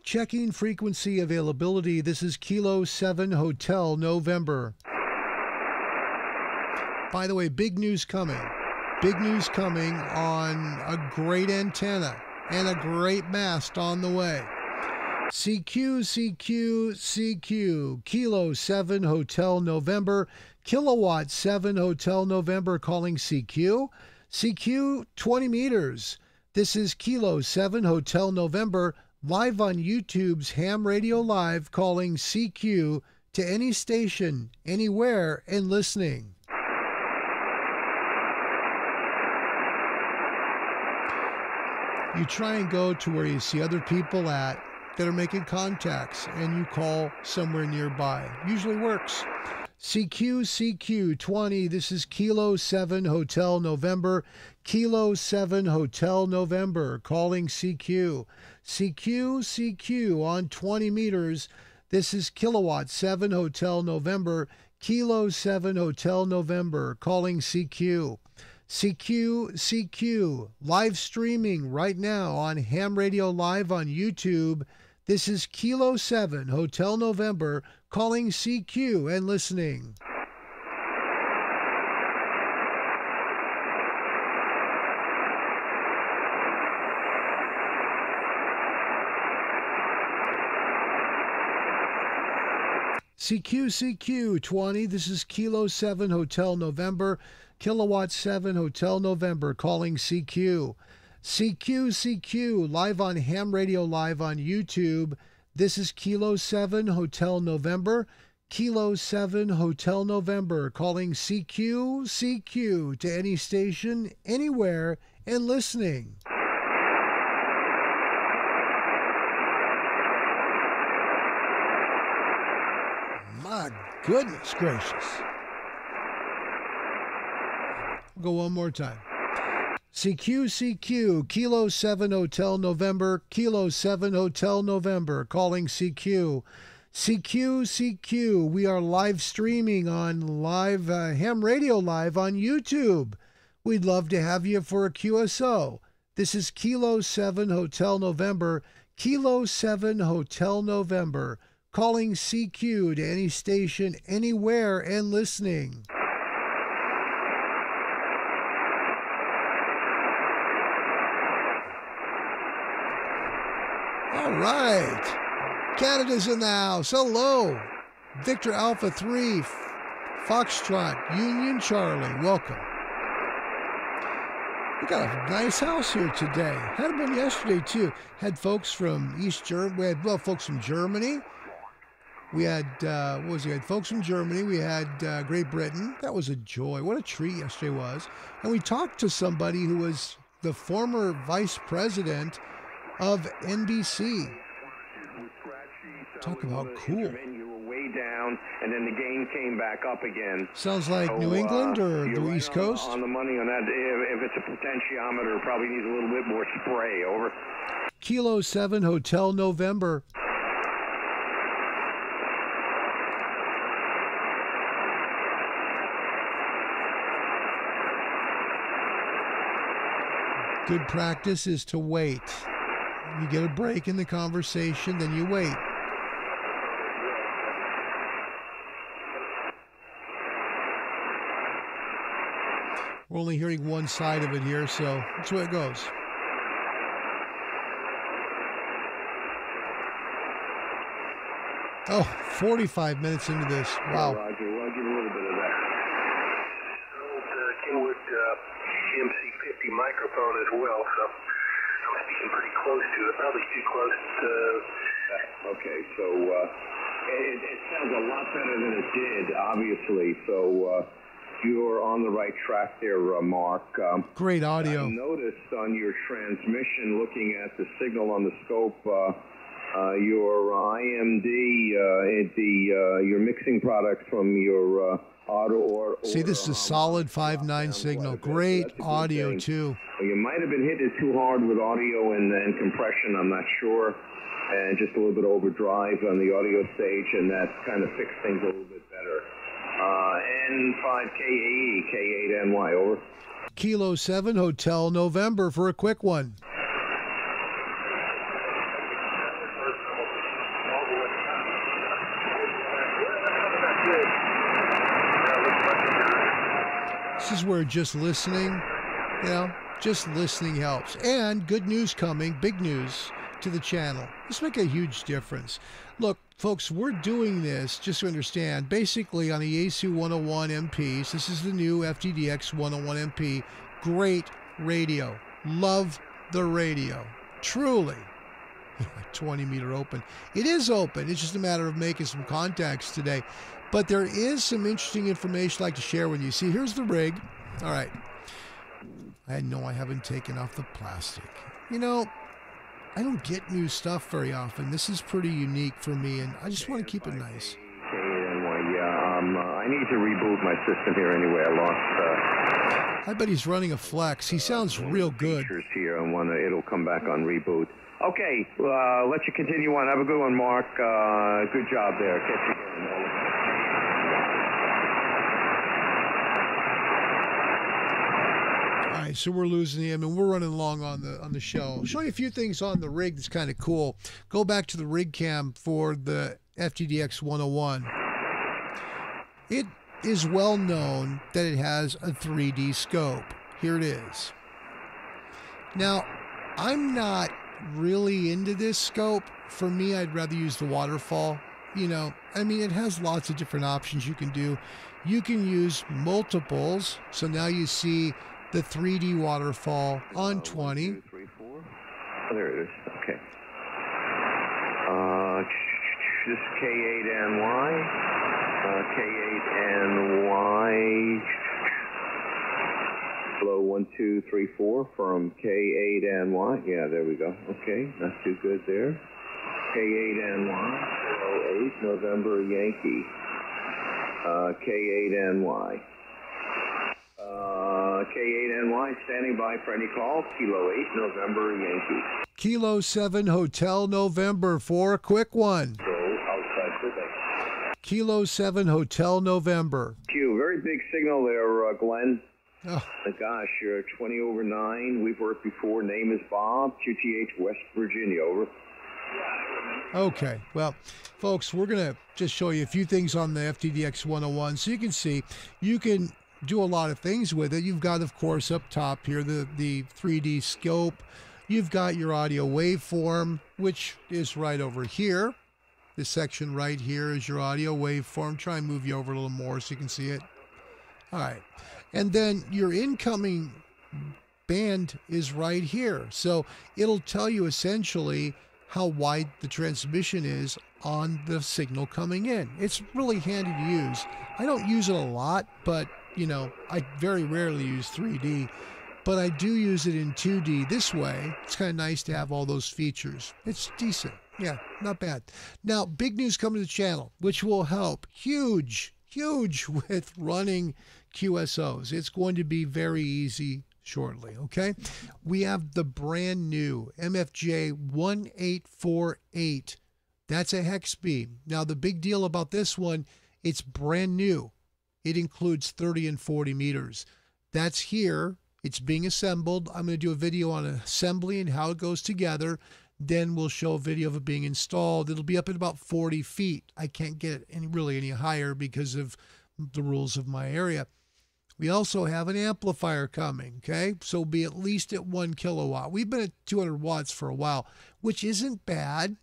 Checking frequency availability. This is Kilo 7 Hotel November. By the way, big news coming. Big news coming on a great antenna and a great mast on the way. CQ, CQ, CQ, Kilo 7 Hotel November, Kilowatt 7 Hotel November calling CQ. CQ 20 meters. This is Kilo 7 Hotel November live on YouTube's Ham Radio Live calling CQ to any station, anywhere, and listening. You try and go to where you see other people at that are making contacts, and you call somewhere nearby. Usually works. CQ, CQ 20, this is Kilo 7 Hotel November. Kilo 7 Hotel November calling CQ. CQ, CQ on 20 meters. This is Kilowatt 7 Hotel November. Kilo 7 Hotel November calling CQ. CQ, CQ, live streaming right now on Ham Radio Live on YouTube. This is Kilo 7 Hotel November calling CQ and listening. CQ, CQ 20, this is Kilo 7 Hotel November. Kilowatt 7 Hotel November calling CQ. CQ, CQ live on Ham Radio Live on YouTube. This is Kilo 7 Hotel November. Kilo 7 Hotel November calling CQ, CQ to any station, anywhere, and listening. My goodness gracious. Go one more time. CQ, CQ, Kilo 7 Hotel November, Kilo 7 Hotel November, calling CQ. CQ, CQ, we are live streaming on live Ham Radio Live on YouTube. We'd love to have you for a QSO. This is Kilo 7 Hotel November, Kilo 7 Hotel November, calling CQ to any station, anywhere, and listening. All right, Canada's in the house. Hello, Victor Alpha 3 Foxtrot Union Charlie. Welcome. We got a nice house here today. Had one yesterday too. Had folks from East Germany. We had folks from Germany. We had we had folks from Germany. We had Great Britain. That was a joy. What a treat yesterday was. And we talked to somebody who was the former vice president of NBC. Talk about cool. Down and then the game came back up again. Sounds like New England or the East Coast. On the money on that. If it's a potentiometer, probably needs a little bit more spray. Over. Kilo 7 Hotel November. Good practice is to wait. You get a break in the conversation, then you wait. We're only hearing one side of it here, so that's the way it goes. Oh, 45 minutes into this. Wow. Roger, I'll give a little bit of that. Inwood MC50 microphone as well, so I'm speaking pretty close to it, probably too close to... Okay, so it sounds a lot better than it did, obviously, so... You're on the right track there, Mark. Great audio. I noticed on your transmission, looking at the signal on the scope, your IMD, your mixing products from your auto or. See, this is a solid 5.9 signal. Great audio too. You might have been hitting it too hard with audio and compression. I'm not sure, and just a little bit overdrive on the audio stage, and that kind of fixed things a little bit better. N5KAE, K8NY, over. Kilo 7 Hotel November for a quick one. This is where just listening, you know, just listening helps. And good news coming, big news to the channel. This makes a huge difference. Look, folks, we're doing this, just to understand, basically on the EIS 101 MP. So this is the new FTDX 101 MP. Great radio. Love the radio. Truly. 20-meter open. It is open. It's just a matter of making some contacts today. But there is some interesting information I'd like to share with you. See, here's the rig. All right. I know I haven't taken off the plastic. You know, I don't get new stuff very often. This is pretty unique for me, and I just want to keep it nice. Yeah, I need to reboot my system here anyway. I lost. I bet he's running a Flex. He sounds real good. Here, I want to. It'll come back on reboot. Okay, let you continue on. Have a good one, Mark. Good job there. Catch you again. So we're losing him, and we're running long on the show. I'll show you a few things on the rig that's kind of cool. Go back to the rig cam for the FTDX 101. It is well known that it has a 3D scope. Here it is. Now, I'm not really into this scope. For me, I'd rather use the waterfall. You know, I mean, it has lots of different options you can do. You can use multiples. So now you see the 3D waterfall on 20. One, two, three, four. Oh, there it is. Okay. This K8NY. K8NY. Hello, 1234 from K8NY. Yeah, there we go. Okay, not too good there. K8NY. Hello, 8 November Yankee. K8NY. K8NY standing by for any call. Kilo 8 November Yankee. Kilo 7 Hotel November for a quick one. Go outside today. Kilo 7 Hotel November. Q, very big signal there, Glenn. Oh my gosh, you're 20 over 9. We've worked before. Name is Bob. QTH West Virginia. Over. Okay, well, folks, we're going to just show you a few things on the FTDX 101 so you can see. You can do a lot of things with it. You've got, of course, up top here the 3D scope. You've got your audio waveform, which is right over here. This section right here is your audio waveform. Try and move you over a little more so you can see it. All right. And then your incoming band is right here. So it'll tell you essentially how wide the transmission is on the signal coming in. It's really handy to use. I don't use it a lot, but you know, I very rarely use 3D, but I do use it in 2D. This way, it's kind of nice to have all those features. It's decent. Yeah, not bad. Now, big news coming to the channel, which will help huge with running QSOs. It's going to be very easy shortly, okay? We have the brand new MFJ 1848. That's a hex beam. Now, the big deal about this one, it's brand new. It includes 30 and 40 meters. That's here. It's being assembled. I'm going to do a video on assembly and how it goes together. Then we'll show a video of it being installed. It'll be up at about 40 feet. I can't get it really any higher because of the rules of my area. We also have an amplifier coming, okay? So we'll be at least at 1 kilowatt. We've been at 200 watts for a while, which isn't bad.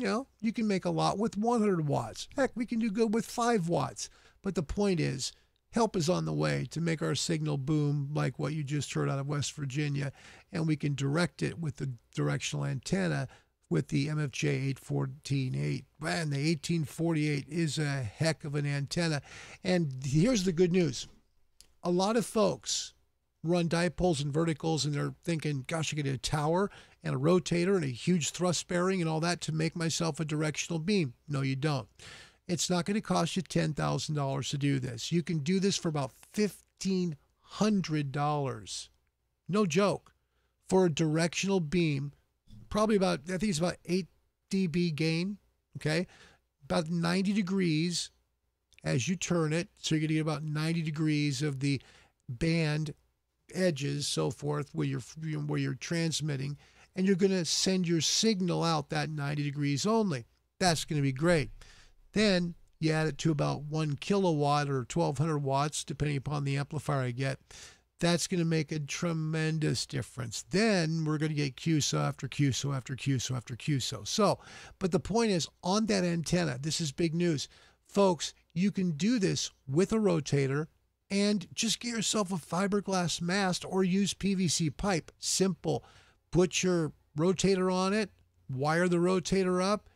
You know, you can make a lot with 100 watts. Heck, we can do good with 5 watts. But the point is, help is on the way to make our signal boom like what you just heard out of West Virginia, and we can direct it with the directional antenna with the MFJ 8148. Man, the 1848 is a heck of an antenna. And here's the good news. A lot of folks run dipoles and verticals, and they're thinking, gosh, I could get a tower and a rotator and a huge thrust bearing and all that to make myself a directional beam. No, you don't. It's not going to cost you $10,000 to do this. You can do this for about $1,500. No joke. For a directional beam, probably about, I think it's about 8 dB gain, okay? About 90 degrees as you turn it. So you're going to get about 90 degrees of the band edges, so forth, where you're transmitting. And you're going to send your signal out that 90 degrees only. That's going to be great. Then you add it to about 1 kilowatt or 1200 watts, depending upon the amplifier I get. That's going to make a tremendous difference. Then we're going to get QSO after QSO after QSO after QSO. So, but the point is, on that antenna, this is big news. Folks, you can do this with a rotator and just get yourself a fiberglass mast or use PVC pipe. Simple. Put your rotator on it, wire the rotator up,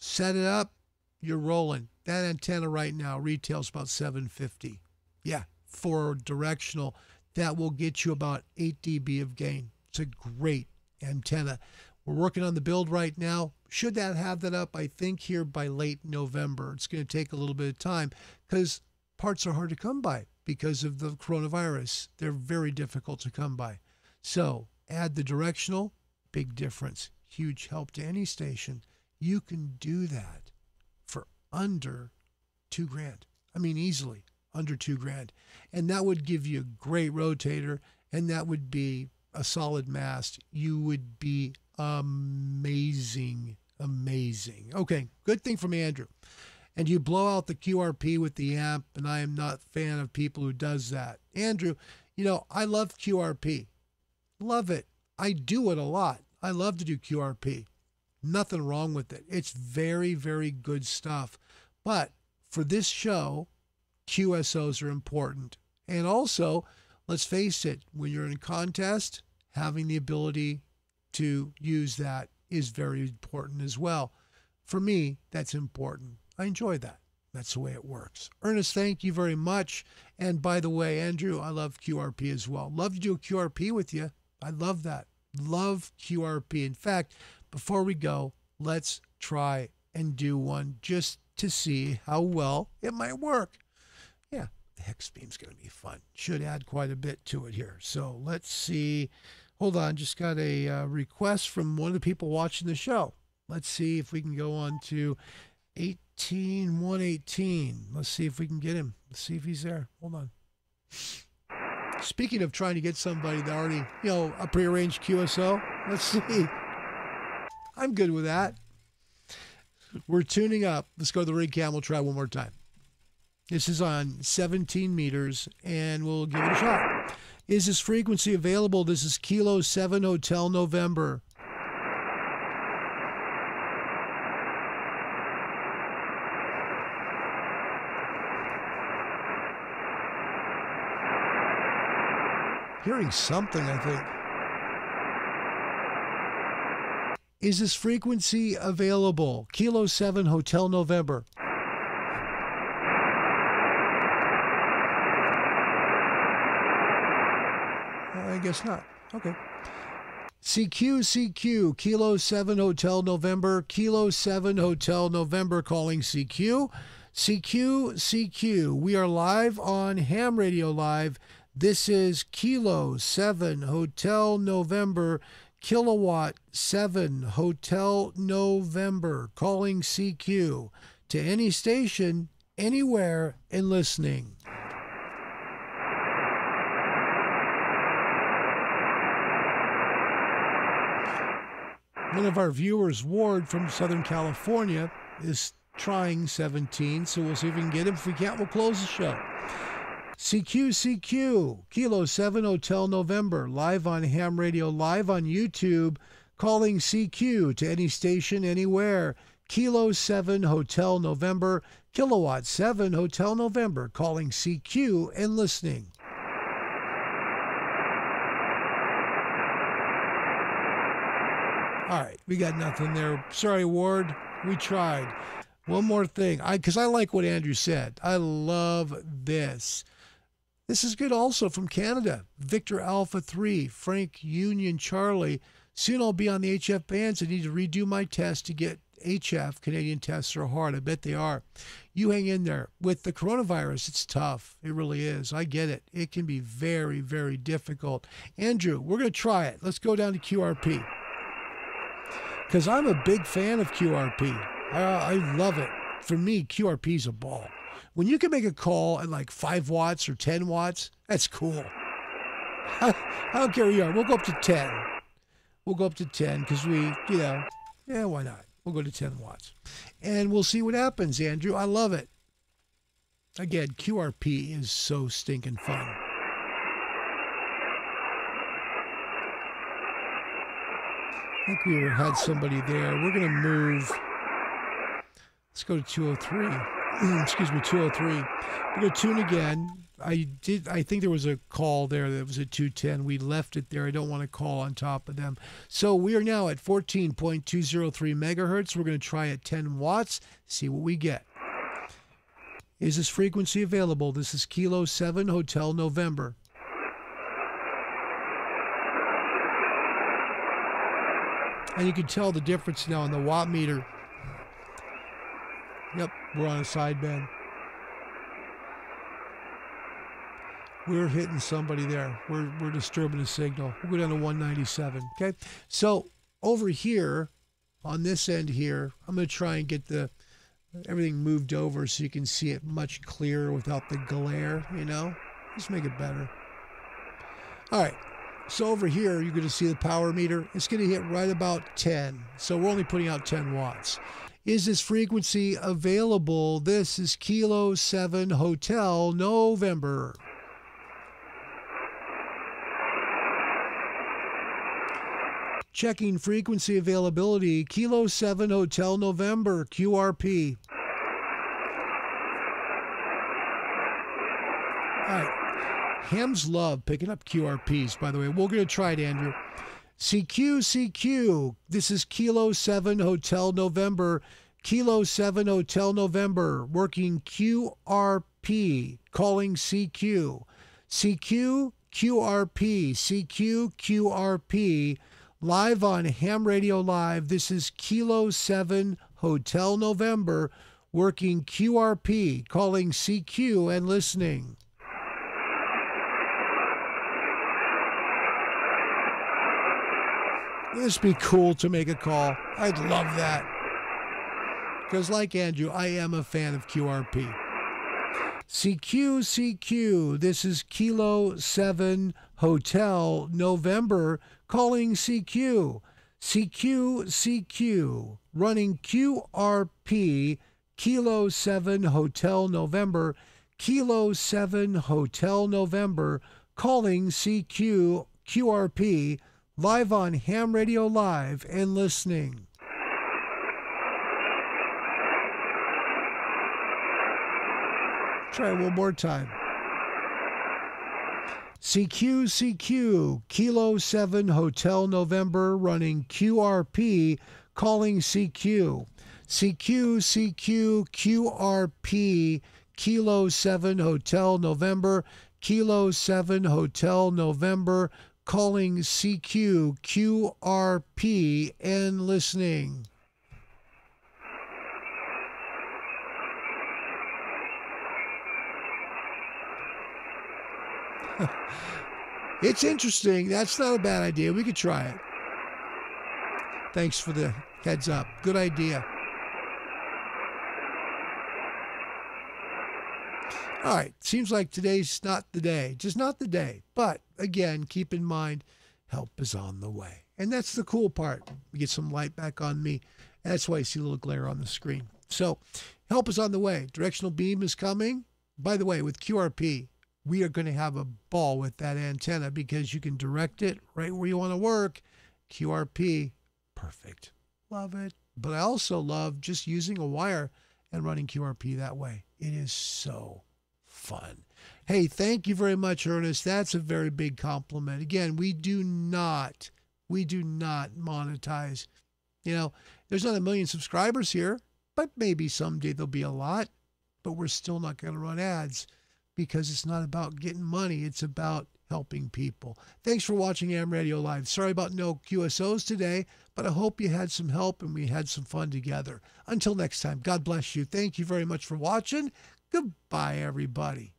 set it up. You're rolling. That antenna right now retails about $750. Yeah, for directional, that will get you about 8 dB of gain. It's a great antenna. We're working on the build right now. Should that have that up, I think, here by late November. It's going to take a little bit of time because parts are hard to come by because of the coronavirus. They're very difficult to come by. So add the directional, big difference. Huge help to any station. You can do that under $2,000. I mean, easily under $2,000. And that would give you a great rotator, and that would be a solid mast. You would be amazing, amazing. Okay, good thing from Andrew. And you blow out the QRP with the amp, and I am not a fan of people who does that. Andrew, you know, I love QRP. Love it. I do it a lot. I love to do QRP. Nothing wrong with it. It's very, very good stuff. But for this show, QSOs are important. And also, let's face it, when you're in a contest, having the ability to use that is very important as well. For me, that's important. I enjoy that. That's the way it works. Ernest, thank you very much. And by the way, Andrew, I love QRP as well. Love to do a QRP with you. I love that. Love QRP. In fact, before we go, let's try and do one just to see how well it might work. Yeah, the hex beam's going to be fun. Should add quite a bit to it here. So let's see. Hold on, just got a request from one of the people watching the show. Let's see if we can go on to 18118. Let's see if we can get him. Let's see if he's there. Hold on. Speaking of trying to get somebody that already, you know, a prearranged QSO, let's see. I'm good with that. We're tuning up. Let's go to the rig cam. We'll try one more time. This is on 17 meters, and we'll give it a shot. Is this frequency available? This is Kilo 7 Hotel November. hearing something, I think. Is this frequency available? Kilo 7 Hotel November. I guess not. Okay. CQ, Kilo 7 Hotel November, Kilo 7 Hotel November calling CQ. CQ, we are live on Ham Radio Live. This is Kilo 7 Hotel November, Kilowatt 7 Hotel November calling CQ to any station, anywhere, and listening. One of our viewers, Ward from Southern California, is trying 17, so we'll see if we can get him. If we can't, we'll close the show. CQ, Kilo 7 Hotel November, live on Ham Radio, live on YouTube, calling CQ to any station, anywhere. Kilo 7 Hotel November, Kilowatt 7 Hotel November, calling CQ and listening. All right, we got nothing there. Sorry, Ward, we tried. One more thing, because I like what Andrew said. I love this. This is good also from Canada. Victor Alpha 3, Frank Union Charlie. Soon I'll be on the HF bands. I need to redo my test to get HF. Canadian tests are hard. I bet they are. You hang in there. With the coronavirus, it's tough. It really is. I get it. It can be very, very difficult. Andrew, we're going to try it. Let's go down to QRP. Because I'm a big fan of QRP. I love it. For me, QRP's a ball. When you can make a call at like 5 watts or 10 watts, that's cool. I don't care who you are. We'll go up to 10. We'll go up to 10 because we, you know, yeah, why not? We'll go to 10 watts. And we'll see what happens, Andrew. I love it. Again, QRP is so stinking fun. I think we had somebody there. We're going to move. Let's go to 203. Excuse me, 203. We're going to tune again. I think there was a call there that was at 210. We left it there. I don't want to call on top of them. So we are now at 14.203 megahertz. We're going to try at 10 watts, see what we get. Is this frequency available? This is Kilo 7 Hotel November. And you can tell the difference now on the watt meter. Yep, we're on a sideband. We're hitting somebody there. We're disturbing the signal. We'll go down to 197, okay? So over here, on this end here, I'm going to try and get the everything moved over so you can see it much clearer without the glare, you know? Just make it better. All right. So over here, you're going to see the power meter. It's going to hit right about 10. So we're only putting out 10 watts. Is this frequency available? This is Kilo 7 Hotel November. Checking frequency availability. Kilo 7 Hotel November, QRP. All right. Hams love picking up QRPs, by the way. We're going to try it, Andrew. CQ. This is Kilo 7 Hotel November. Kilo 7 Hotel November. Working QRP. Calling CQ. CQ, QRP. Live on Ham Radio Live. This is Kilo 7 Hotel November. Working QRP. Calling CQ and listening. This would be cool to make a call. I'd love that. Because like Andrew, I am a fan of QRP. CQ. This is Kilo 7 Hotel November calling CQ. CQ. Running QRP. Kilo 7 Hotel November. Kilo 7 Hotel November calling CQ. QRP. Live on Ham Radio Live and listening. Try one more time. CQ, Kilo 7 Hotel November, running QRP, calling CQ. CQ, QRP, Kilo 7 Hotel November, Kilo 7 Hotel November, calling CQ, QRP, and listening. It's interesting. That's not a bad idea. We could try it. Thanks for the heads up. Good idea. All right. Seems like today's not the day. Just not the day. But, again, keep in mind, help is on the way. And that's the cool part. We get some light back on me. That's why you see a little glare on the screen. So, help is on the way. Directional beam is coming. By the way, with QRP, we are going to have a ball with that antenna because you can direct it right where you want to work. QRP, perfect. Love it. But I also love just using a wire and running QRP that way. It is so fun. Hey, thank you very much, Ernest. That's a very big compliment. Again, we do not monetize. You know, there's not a million subscribers here, but maybe someday there'll be a lot, but we're still not going to run ads. Because it's not about getting money, it's about helping people. Thanks for watching Ham Radio Live. Sorry about no QSOs today, but I hope you had some help and we had some fun together. Until next time, God bless you. Thank you very much for watching. Goodbye, everybody.